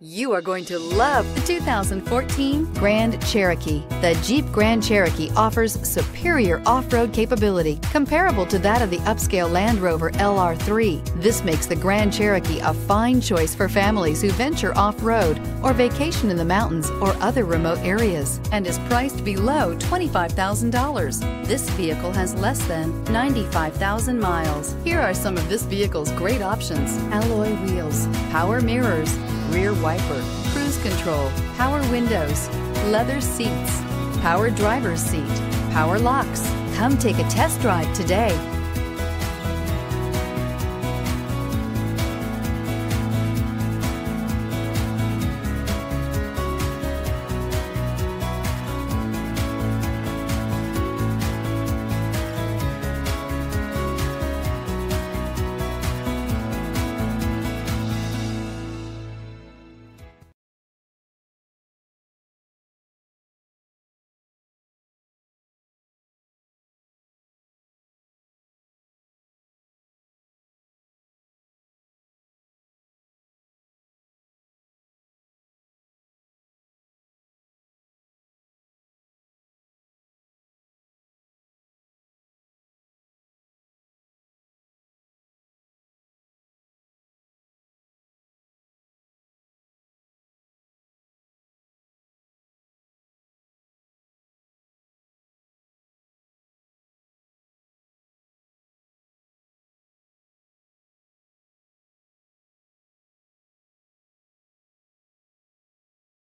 You are going to love the 2014 Grand Cherokee. The Jeep Grand Cherokee offers superior off-road capability comparable to that of the upscale Land Rover LR3. This makes the Grand Cherokee a fine choice for families who venture off-road or vacation in the mountains or other remote areas, and is priced below $25,000. This vehicle has less than 95,000 miles. Here are some of this vehicle's great options: alloy wheels, power mirrors, rear wiper, cruise control, power windows, leather seats, power driver's seat, power locks. Come take a test drive today.